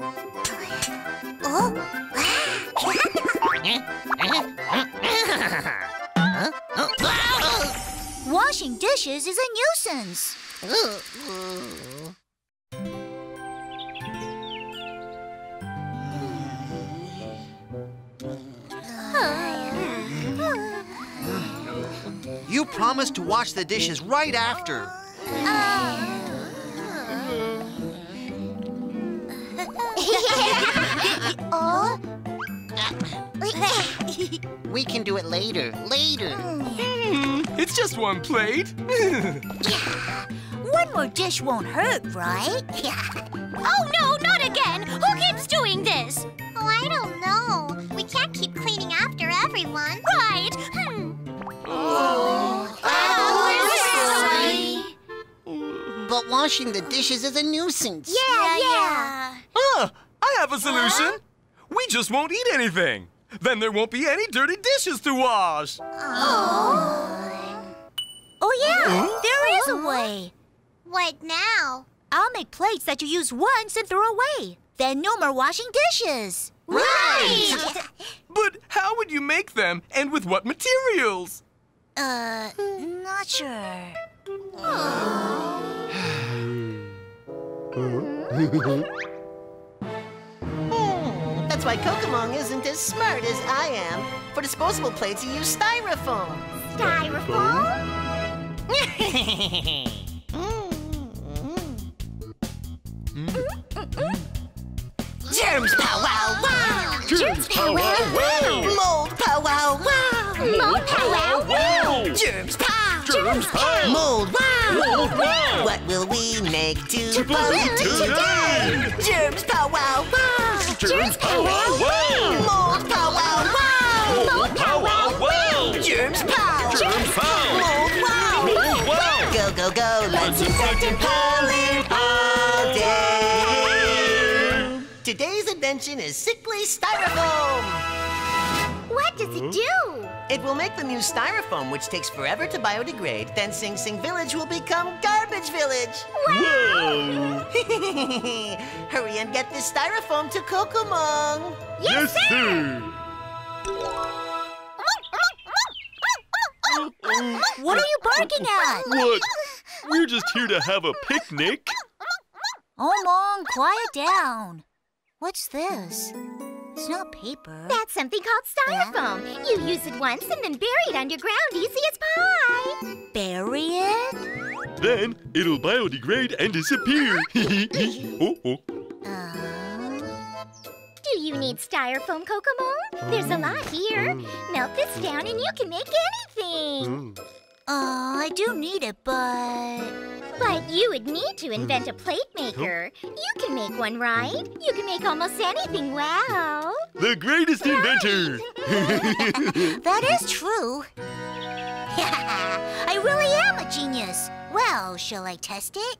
Oh? Washing dishes is a nuisance. You promised to wash the dishes right after. Oh. We can do it later. Later. It's just one plate. Yeah. One more dish won't hurt, right? Oh, no, not again. Who keeps doing this? Oh, I don't know. We can't keep cleaning after everyone. Right. Oh, we're sorry. But washing the dishes is a nuisance. Yeah. Huh. I have a solution. We just won't eat anything. Then there won't be any dirty dishes to wash. Oh yeah, there is a way. What now? I'll make plates that you use once and throw away. Then no more washing dishes. Right! But how would you make them and with what materials? Not sure. That's why Cocomong isn't as smart as I am. For disposable plates, you use styrofoam. Styrofoam? Germs pow wow wow! Germs pow wow wow! Mold pow wow wow! Mold pow wow wow! Germs pow! Germs pow! Mold wow! Mold wow! What will we make to pollute today? Germs pow wow wow! Germs pow wow wow! Mold pow wow wow! Mold pow wow wow! Germs pow! Germs pow! Mold wow! Mold wow! Go go go! Let's infect and pollute all day. Today's invention is sickly styrofoam. What does it do? It will make them use styrofoam, which takes forever to biodegrade. Then Sing Sing Village will become Garbage Village. Wow! Hurry and get this styrofoam to Cocomong. Yes, sir! What are you barking at? What? We're just here to have a picnic. Oh, Mong, quiet down. What's this? It's not paper. That's something called styrofoam. Yeah. You use it once and then bury it underground easy as pie. Bury it? Then it'll biodegrade and disappear. Do you need styrofoam, Cocomong? There's a lot here. Melt this down and you can make anything. I do need it, but you would need to invent a plate maker. You can make one, right? You can make almost anything. Wow! The greatest inventor! That is true. I really am a genius. Well, shall I test it?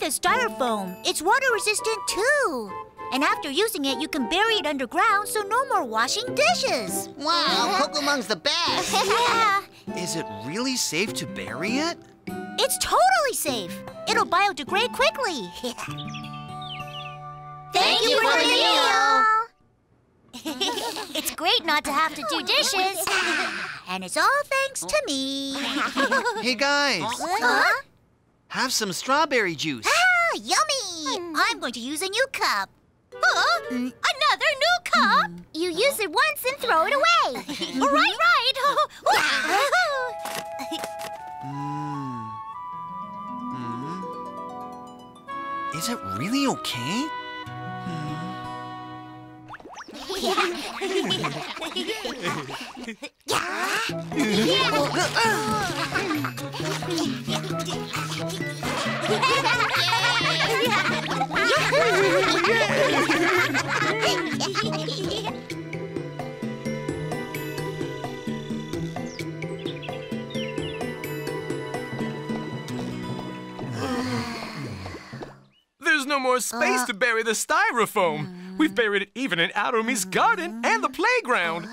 The styrofoam. It's water resistant too. And after using it, you can bury it underground, so no more washing dishes. Wow, Cocomong's the best. Yeah. Is it really safe to bury it? It's totally safe. It'll biodegrade quickly. Thank you for the meal. It's great not to have to do dishes. And it's all thanks to me. Hey guys. Huh? Have some strawberry juice. Ah, yummy! I'm going to use a new cup. Huh? Another new cup? You use it once and throw it away. Right. Is it really okay? There's no more space to bury the styrofoam. We've buried it even in Aromi's garden and the playground.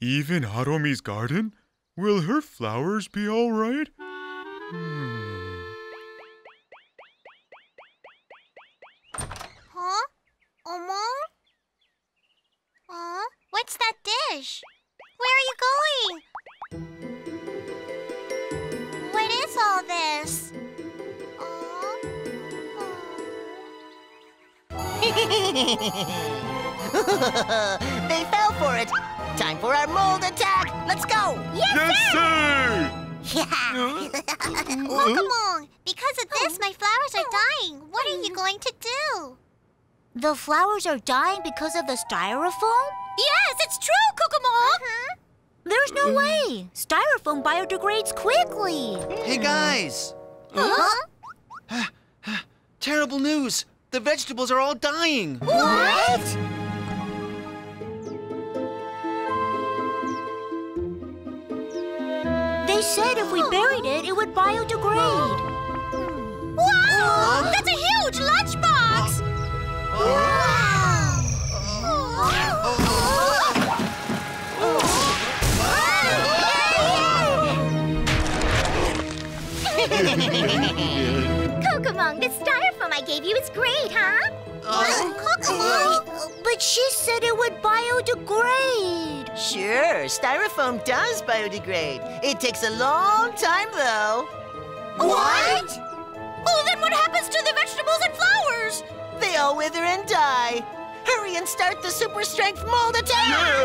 Even Aromi's garden? Will her flowers be all right? Huh? Omong? What's that dish? Where are you going? What is all this? They fell for it. Time for our mold attack. Let's go. Yes, sir. Yeah. Cocomong, because of this, my flowers are dying. What are you going to do? The flowers are dying because of the styrofoam? Yes, it's true, Cocomong. There's no way. Styrofoam biodegrades quickly. Hey, guys. Terrible news. The vegetables are all dying. What? They said if we buried it, it would biodegrade. Wow! That's a huge lunchbox! Wow! Cocomong, the styrofoam I gave you is great, huh? Cocomong? But she said it would biodegrade. Sure, styrofoam does biodegrade. It takes a long time, though. What? Well, then what happens to the vegetables and flowers? They all wither and die. Hurry and start the super strength mold attack!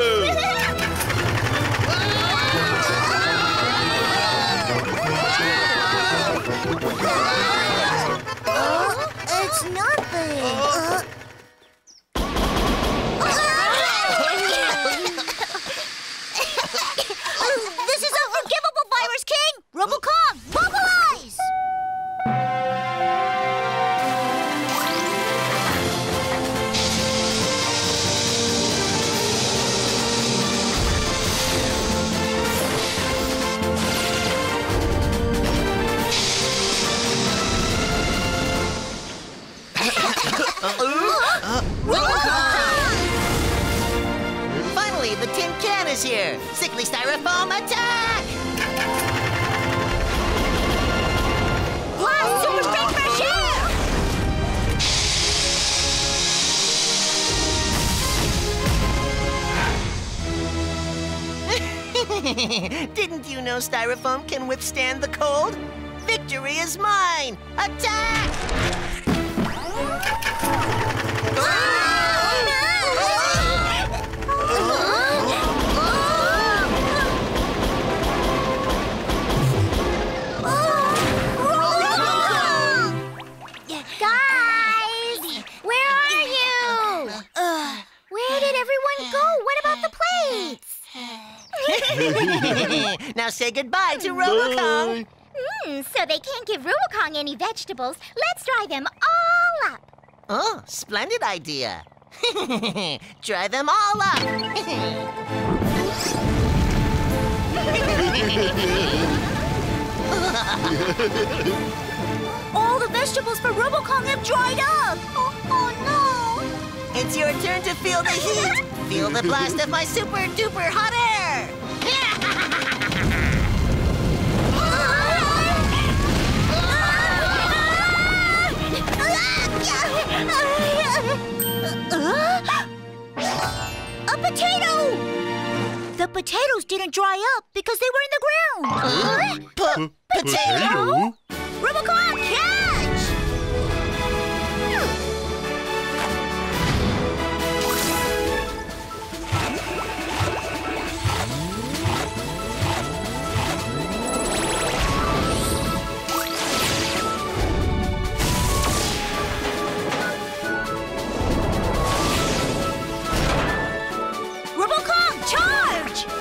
It's nothing. This is unforgivable, Virus King! Robo-Kong, mobilize! Finally, the tin can is here. Sickly styrofoam attack! Blast super strength fresh air! Didn't you know styrofoam can withstand the cold? Victory is mine! Attack! Guys, where are you? Where did everyone go? What about the plates? Now say goodbye to Robo-Kong. So they can't give Robo-Kong any vegetables. Let's dry them all up. Oh, splendid idea. Dry them all up. All the vegetables for Robo-Kong have dried up. Oh no. It's your turn to feel the heat. Feel the blast of my super-duper hot air. A potato! The potatoes didn't dry up because they were in the ground. Potato? Robo-Kong, catch!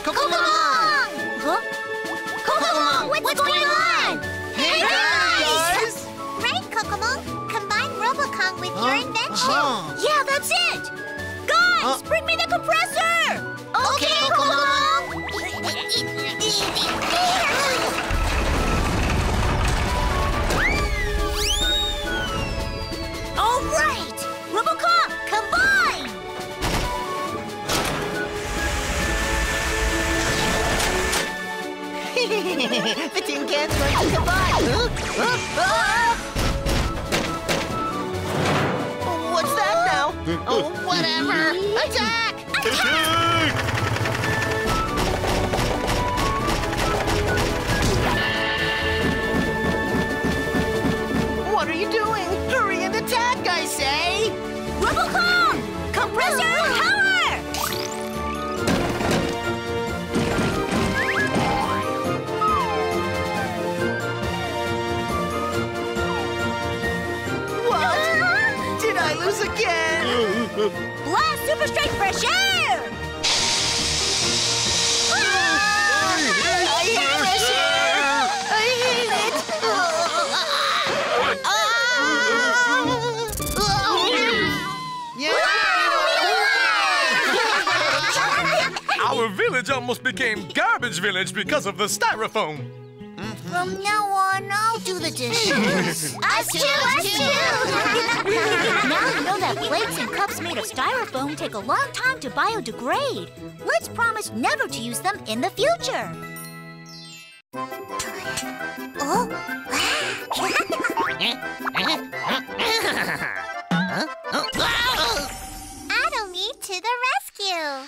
Cocomong! What's going on? Hey, guys! again for me to buy. Huh? What's that now? Oh, whatever. Attack! Attack! What are you doing? Hurry and attack, I say! Robo-Kong! Compressor power! What? Did I lose again? Blast super straight fresh air! I hate fresh air! I hate it! Our village almost became Garbage Village because of the styrofoam. From now on, I'll do the dishes. us too! Now you know that plates and cups made of styrofoam take a long time to biodegrade. Let's promise never to use them in the future. Oh! Aromi to the rescue!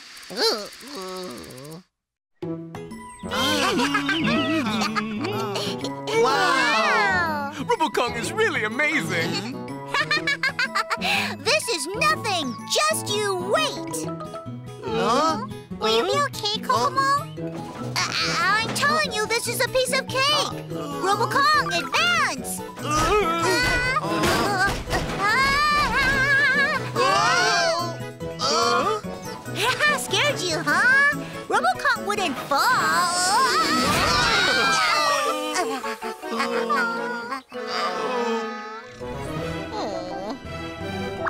Wow! Robo-Kong is really amazing! This is nothing! Just you wait! Will you be okay, Cocomong? I'm telling you, this is a piece of cake! Robo-Kong, advance! Scared you, huh? Robo-Kong wouldn't fall.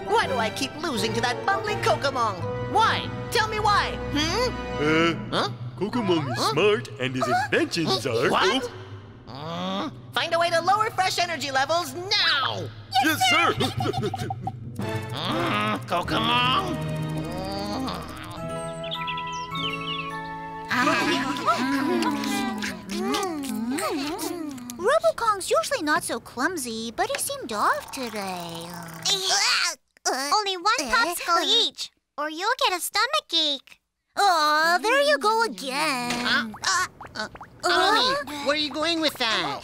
Why do I keep losing to that bumbling Cocomong? Why? Tell me why. Cocomong is smart and his inventions are... What? Find a way to lower fresh energy levels now! Yes, sir! Cocomong? Robo-Kong's usually not so clumsy, but he seemed off today. Only one popsicle each, or you'll get a stomach ache. Oh, there you go again. Aromi, where are you going with that?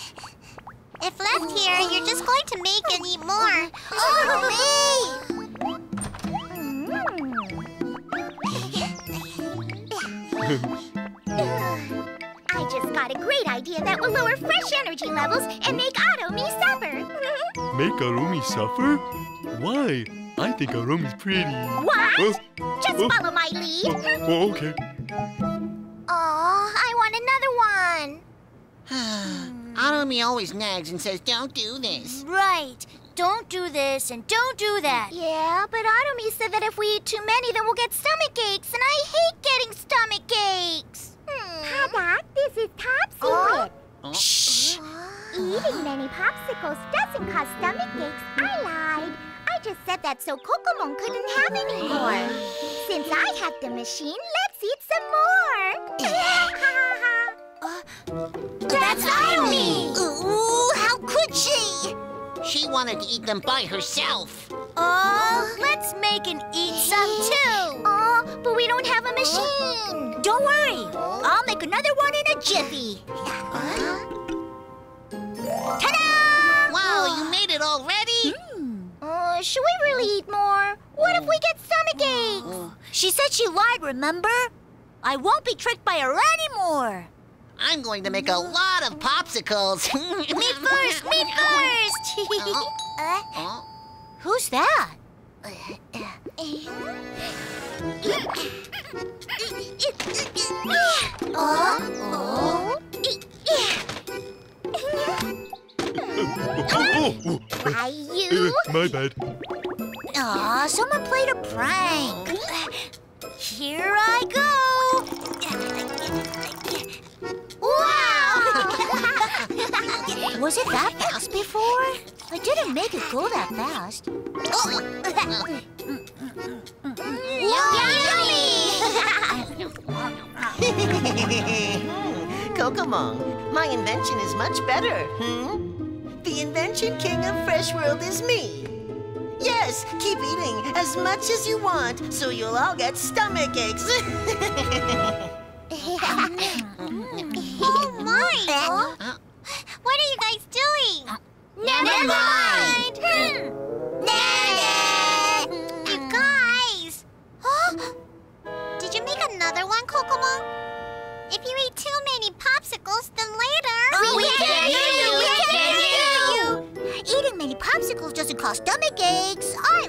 If left here, you're just going to make and eat more. Oh, me! I just got a great idea that will lower fresh energy levels and make Aromi suffer. Make Aromi suffer? Why? I think Aromi's pretty. What? Just follow my lead. Okay. Oh, I want another one. Aromi always nags and says, don't do this. Right. Don't do this and don't do that. Yeah, but Aromi said that if we eat too many, then we'll get stomach aches, and I hate getting stomach aches. Paddock, this is top secret. Shh! Eating many popsicles doesn't cause stomach aches. I lied. I just said that so Cocomong couldn't have any more. Since I have the machine, let's eat some more. That's Aromi! Ooh, how could she? She wanted to eat them by herself. Oh, let's make and eat some too. Oh, but we don't have a machine. Don't worry. I'll make another one in a jiffy. Ta-da! Wow, you made it already? Should we really eat more? What if we get stomach aches? She said she lied, remember? I won't be tricked by her anymore. I'm going to make a lot of popsicles. Me first! Who's that? Why, you? My bad. Aw, someone played a prank. Here I go! Wow! Was it that fast before? I didn't make it go that fast. Yummy! Cocomong. My invention is much better, The invention king of Fresh World is me. Yes, keep eating as much as you want, so you'll all get stomach aches. Oh my! What are you guys doing? Never mind! You guys! Did you make another one, Cocomong? If you eat too many popsicles, then later... We can't hear you! Eating many popsicles doesn't cause stomach aches. I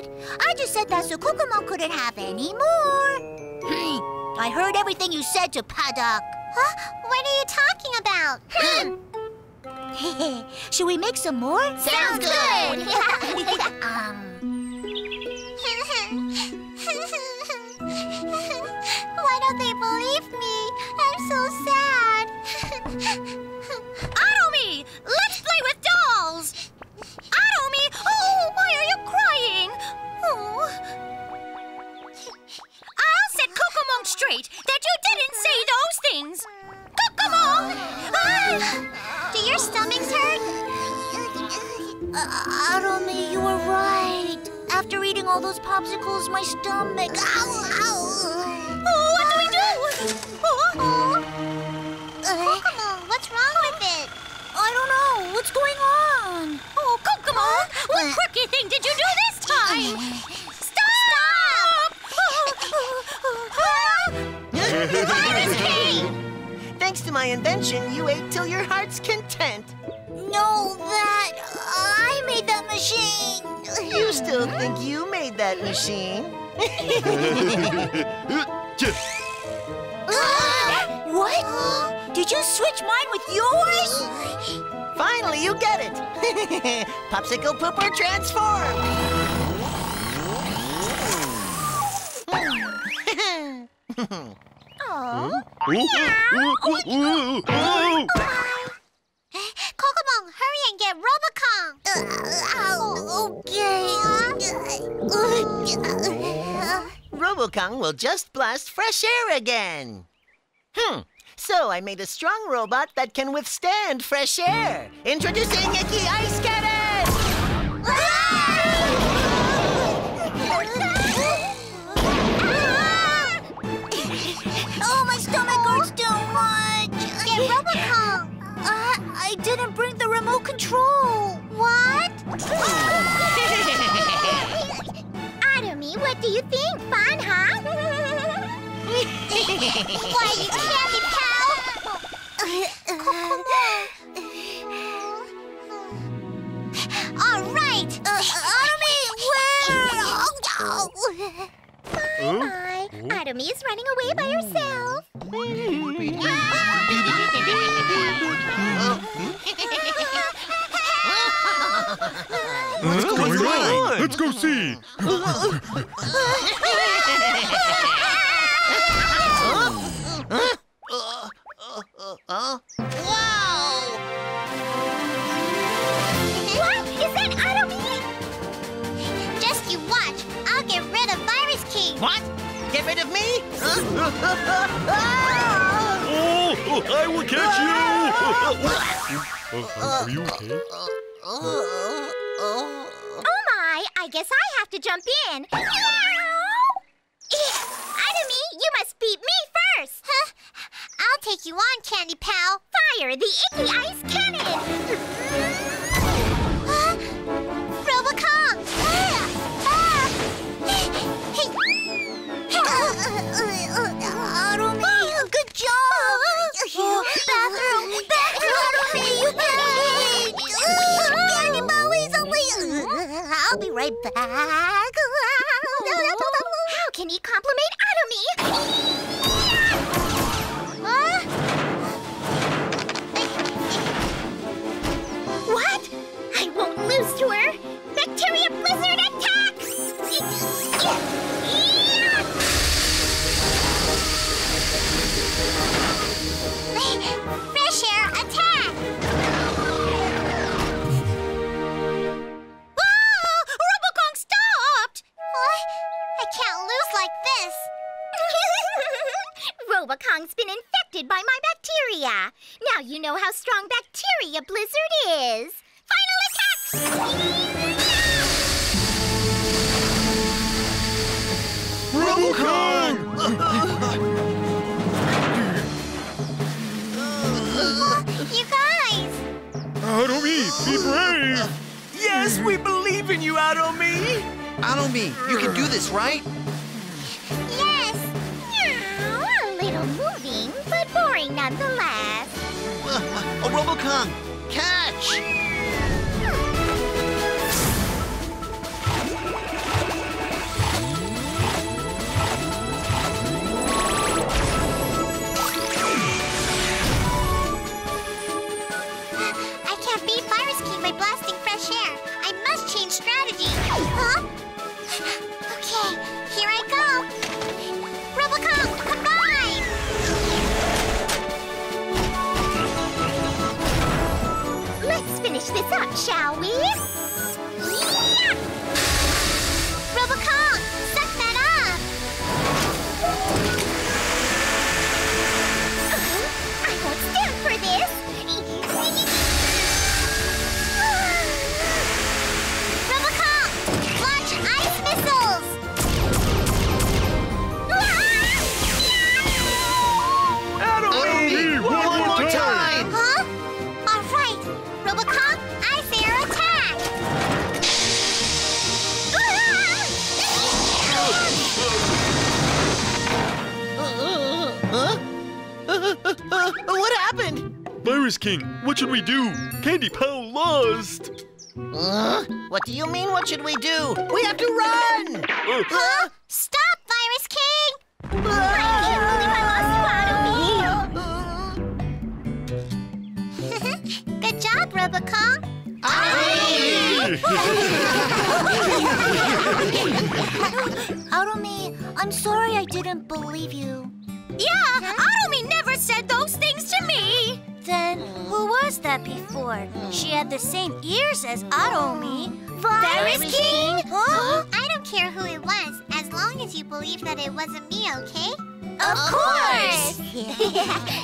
lied. I just said that so Cocomong couldn't have any more. I heard everything you said to Paddock. Huh? What are you talking about? Should we make some more? Sounds good! Why don't they believe me? I'm so sad. Aromi! Let's play with dolls! Aromi! Oh, why are you crying? Oh. I'll set Cocomong straight that you didn't say those things! Cocomong! Do your stomachs hurt? Aromi, you were right. After eating all those popsicles, my stomach... Ow! Oh, what do we do? Cocomong, what's wrong with it? I don't know. What's going on? Oh, Cocomong, what quirky thing did you do this time? Stop! Virus King! Thanks to my invention, you ate till your heart's content. No, that... I made that machine. You still think you made that machine? What? Did you switch mine with yours? Finally, you get it. Popsicle Pooper transform. Cocomong, hurry and get Robo-Kong. Okay. Robo-Kong will just blast fresh air again. So I made a strong robot that can withstand fresh air. Introducing Icky Ice Skater! Oh, my stomach hurts too much. Get Robo-Kong. I didn't bring the remote control. What? What do you think? Fun, huh? Why, you candy pal? Cocomong. All right. Aromi, where? Bye. Aromi is running away by herself. What's going on? Let's go see. Wow! What? Is that Aromi? Just you watch. I'll get rid of Virus King. What? Get rid of me? Oh, I will catch you! Are you okay? Oh my, I guess I have to jump in. Aromi, you must beat me first. I'll take you on, Candy Pal. Fire the Icky Ice Cannon. Robo-Kong. Aromi, good job. Bathroom, Aromi, you better leave. Candy Pal is away. I'll be right back. How can he compliment Aromi? Huh? What? I won't lose to her. Bacteria Blizzard attack! Fresh air attack! I can't lose like this. you know how strong Bacteria Blizzard is. Final attack! Robo-Kong! You guys! Aromi, be brave! Yes, we believe in you, Aromi! Aromi, you can do this, right? Yes! A little moving, but boring nonetheless. A Robo-Kong! Catch! I can't beat Virus King by blasting fresh air. I must change strategy. Huh? Okay, here I go. Robo-Kong, combine! Let's finish this up, shall we? Yeah! Robo-Kong, suck that up! I won't stand for this! Robo-Kong, launch ice missiles! Aromi, one more time! Huh? All right, Robo-Kong, ice air attack! What happened? Virus King, what should we do? Candy Pal lost! What do you mean, what should we do? We have to run! Huh? Stop, Virus King! I can't believe I lost you, Aromi! Good job, Robo-Kong! Aromi, I'm sorry I didn't believe you. Yeah, Aromi never said those things to me! Then, who was that before? She had the same ears as Aromi. Virus King? Huh? I don't care who it was, as long as you believe that it wasn't me, okay? Of course!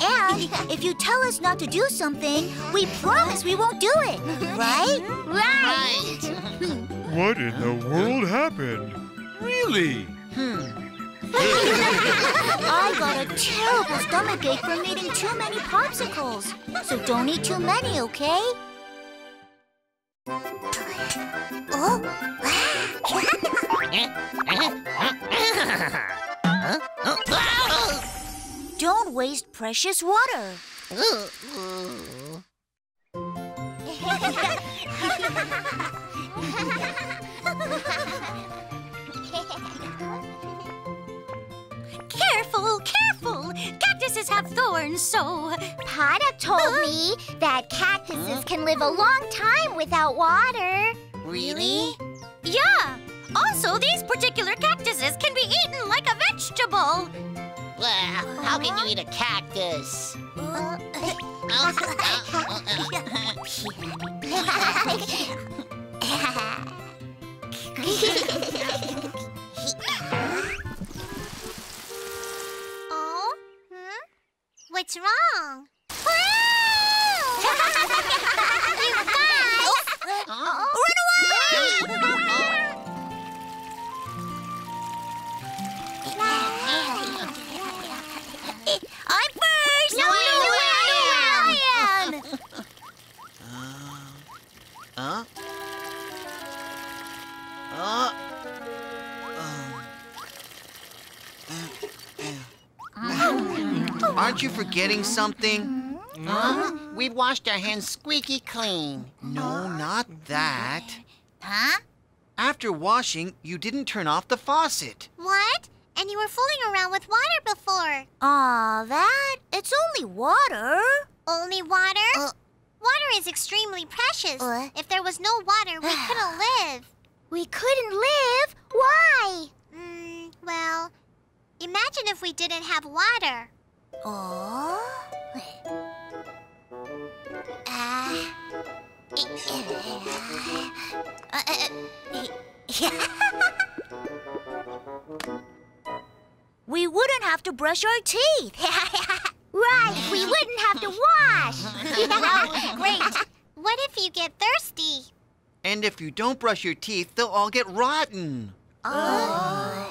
And if you tell us not to do something, we promise we won't do it, right? Right! What in the world happened? Really? I got a terrible stomachache from eating too many popsicles. So don't eat too many, okay? Oh! Don't waste precious water. Careful, careful! Cactuses have thorns, so... Paddock told me that cactuses can live a long time without water. Really? Yeah. Also, these particular cactuses can be eaten like a vegetable. Well, how can you eat a cactus? What's wrong? You guys! Run away! I'm first! No, I am! Aren't you forgetting something? We've washed our hands squeaky clean. No, not that. Huh? After washing, you didn't turn off the faucet. What? And you were fooling around with water before. Aw, that? It's only water. Only water? Water is extremely precious. If there was no water, we couldn't live. We couldn't live? Why? Well, imagine if we didn't have water. We wouldn't have to brush our teeth. Right! right! We wouldn't have to wash! That would be great. What if you get thirsty? And if you don't brush your teeth, they'll all get rotten. Don't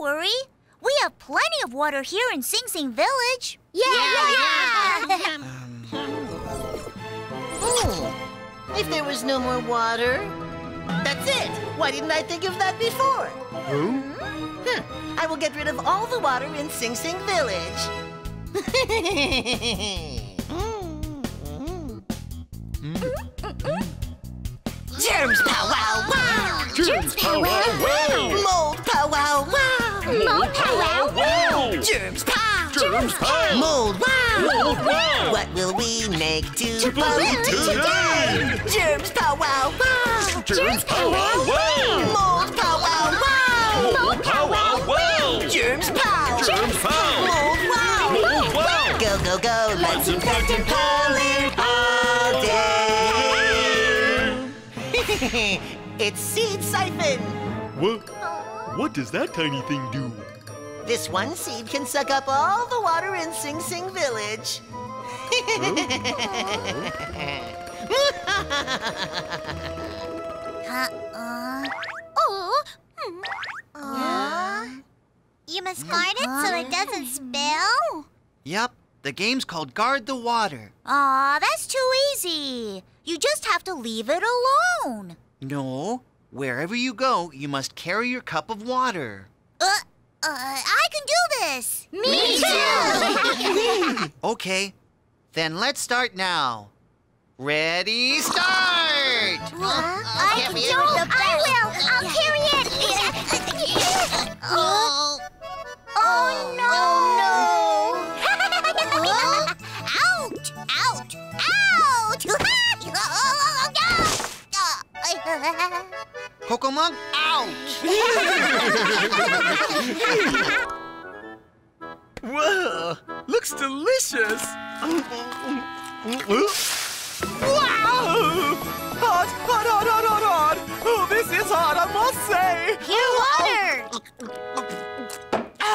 worry. We have plenty of water here in Sing Sing Village. Yeah! If there was no more water... That's it! Why didn't I think of that before? I will get rid of all the water in Sing Sing Village. Germs powwow wow! Germs powwow wow! Mold powwow wow! Mold powwow wow! Germs pow! Germs pow! Mold wow! Mold wow! What will we make to pollute today? Germs powwow wow! Germs powwow wow! Mold powwow wow! Mold powwow wow! Germs pow! Germs pow! Mold wow! Mold wow! Go, go, go! Let's infect and pollute all day! It's Seed Siphon! What does that tiny thing do? This one seed can suck up all the water in Sing Sing Village. You must guard it so it doesn't spill? Yep. The game's called Guard the Water. Aw, that's too easy. You just have to leave it alone. No. Wherever you go, you must carry your cup of water. I can do this. Me too! Okay. Then let's start now. Ready, start! I'll carry it! Oh no! Out! Cocomong, out! Whoa! Looks delicious! Wow! Hot! Oh, this is hot, I must say! Pure water!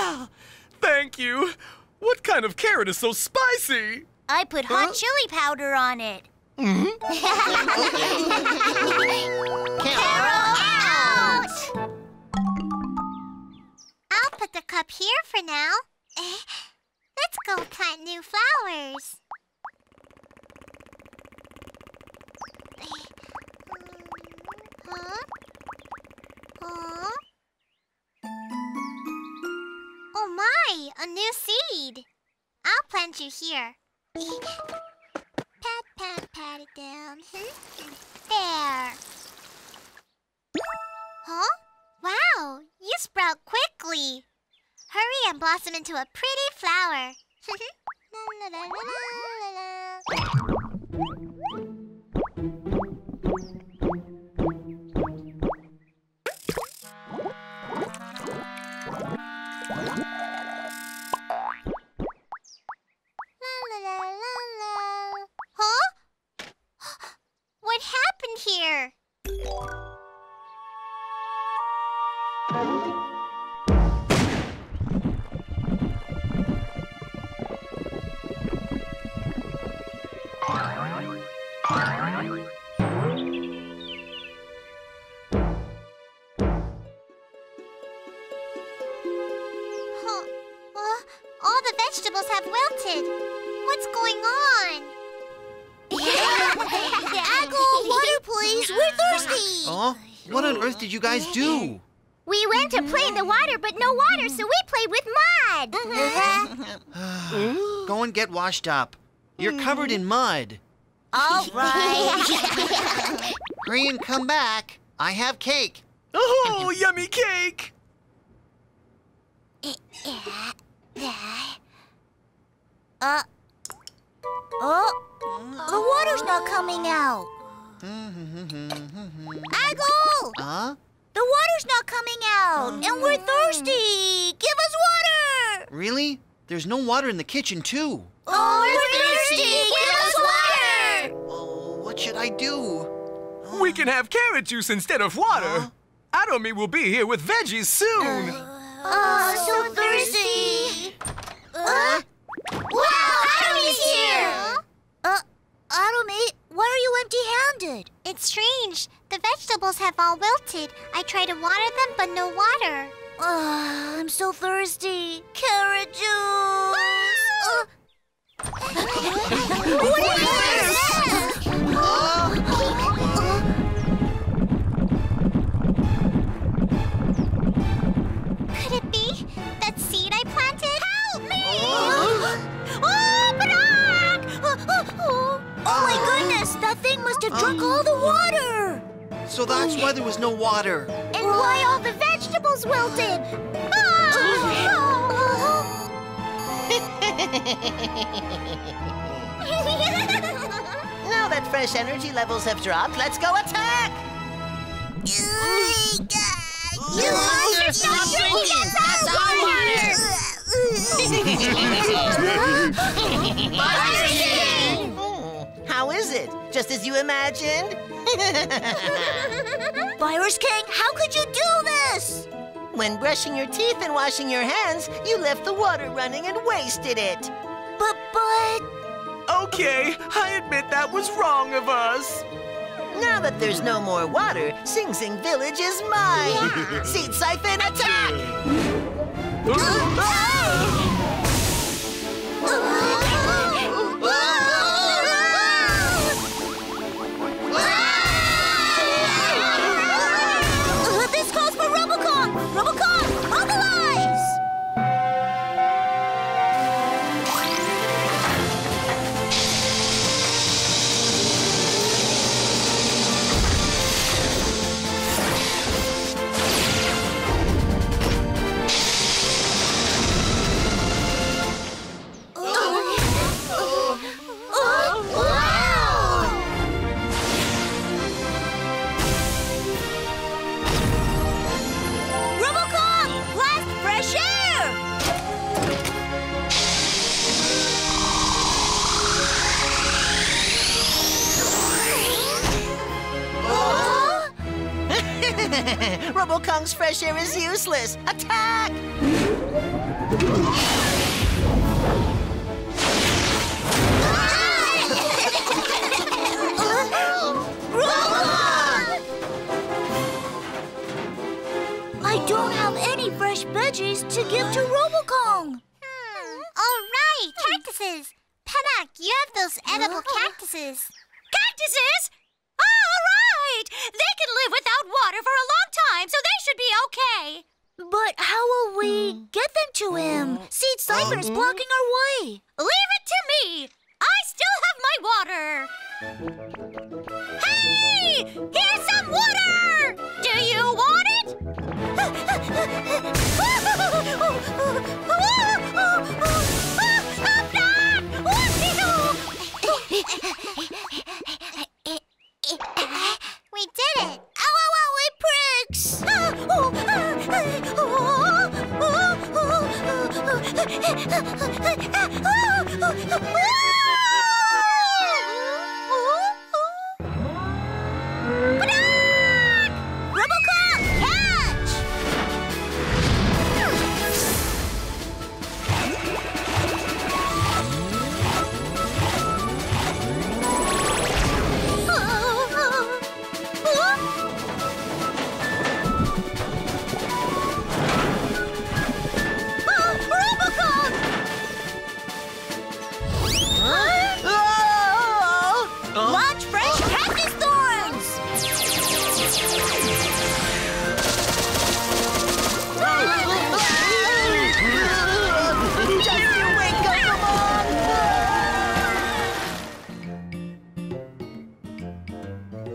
Thank you. What kind of carrot is so spicy? I put hot chili powder on it. Carol out! I'll put the cup here for now. Let's go plant new flowers. Oh my, a new seed. I'll plant you here. Pat it down. There. Wow, you sprout quickly. Hurry and blossom into a pretty flower. Here. All the vegetables have wilted. What's going on? Aggle, water please, we're thirsty! What on earth did you guys do? We went to play in the water, but no water, so we played with mud! Go and get washed up. You're covered in mud. All right. Green, come back. I have cake. Oh, yummy cake! The water's not coming out. Aggle! Huh? The water's not coming out, and we're thirsty. Give us water! Really? There's no water in the kitchen, too. Oh, we're thirsty! Give us water! Oh, what should I do? We can have carrot juice instead of water. Aromi will be here with veggies soon. So thirsty. Wow, Aromi's here! Aromi, why are you empty-handed? It's strange. The vegetables have all wilted. I try to water them, but no water. I'm so thirsty. Carrot juice! What is this? Could it be that seed I planted? Help me! Oh, Paddock! Oh my goodness! That thing must have drunk all the water! So that's why there was no water. And why all the vegetables wilted! Now that fresh energy levels have dropped, let's go attack! You are drinking! That's our water! How is it? Just as you imagined? Virus King, how could you do this? When brushing your teeth and washing your hands, you left the water running and wasted it. But... Okay, I admit that was wrong of us. Now that there's no more water, Sing Sing Village is mine. Yeah. Seed Siphon, attack! This calls for Robo-Kong! Robo-Kong, all the lives! Robo-Kong's fresh air is useless. Attack! I don't have any fresh veggies to give to Robo-Kong. All right, cactuses. Paddock, you have those edible cactuses. Cactuses? All right! They can live without water for a long time, so they should be okay. But how will we get them to him? Seed Siphon is blocking our way. Leave it to me. I still have my water. Hey! Here's some water! Do you want it? We did it! Owie pricks! Robo-Kong, catch! Lunch fresh cactus thorns! Just you wait, Cocomong!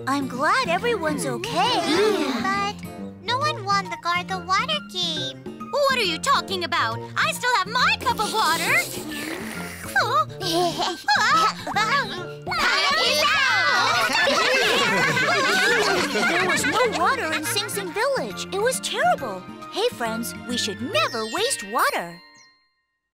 I'm glad everyone's okay. But no one won the guard the water game. What are you talking about? I still have my cup of water! There was no water in Sing Sing Village. It was terrible. Hey, friends, we should never waste water.